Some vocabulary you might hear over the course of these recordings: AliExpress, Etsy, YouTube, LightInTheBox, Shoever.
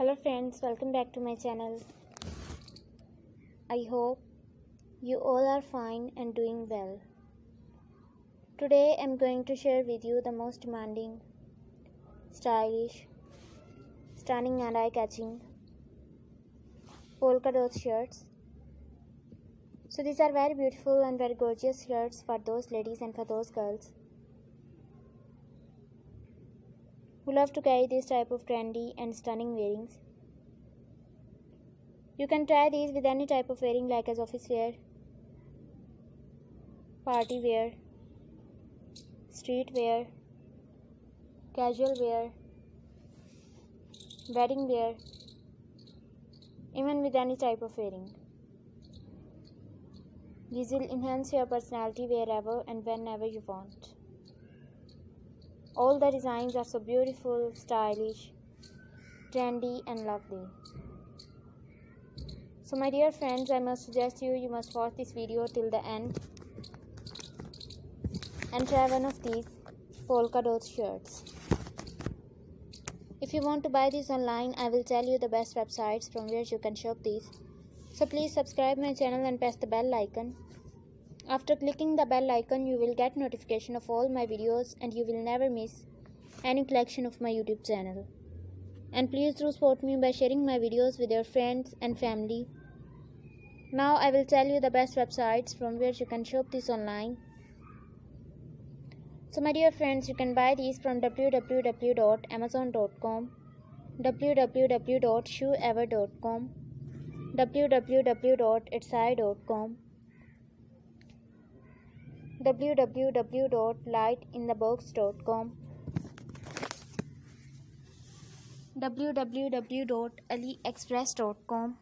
Hello friends, welcome back to my channel. I hope you all are fine and doing well. Today I'm going to share with you the most demanding, stylish, stunning and eye-catching polka dot shirts. So these are very beautiful and very gorgeous shirts for those ladies and for those girls who love to carry this type of trendy and stunning wearings. You can try these with any type of wearing, like as office wear, party wear, street wear, casual wear, wedding wear, even with any type of wearing. These will enhance your personality wherever and whenever you want. All the designs are so beautiful, stylish, trendy and lovely. So my dear friends, I must suggest you must watch this video till the end and try one of these polka dot shirts. If you want to buy these online, I will tell you the best websites from where you can shop these. So please subscribe my channel and press the bell icon. After clicking the bell icon, you will get notification of all my videos and you will never miss any collection of my YouTube channel. And please do support me by sharing my videos with your friends and family. Now I will tell you the best websites from where you can shop this online. So my dear friends, you can buy these from www.amazon.com, www.shoever.com, www.etsy.com, www.lightinthebox.com, www.aliexpress.com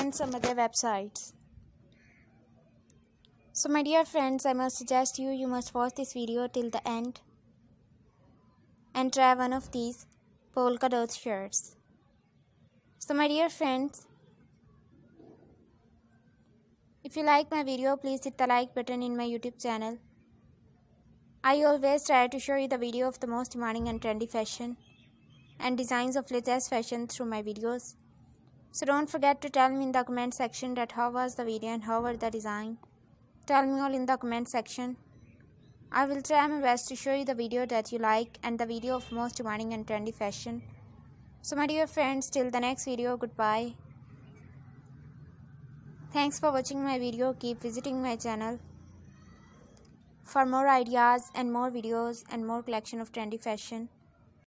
and some other websites. So my dear friends, I must suggest you must watch this video till the end and try one of these polka dot shirts. So my dear friends, if you like my video, please hit the like button in my YouTube channel. I always try to show you the video of the most demanding and trendy fashion and designs of latest fashion through my videos. So don't forget to tell me in the comment section that how was the video and how were the design. Tell me all in the comment section. I will try my best to show you the video that you like and the video of most demanding and trendy fashion. So my dear friends, till the next video, goodbye. Thanks for watching my video. Keep visiting my channel for more ideas and more videos and more collection of trendy fashion.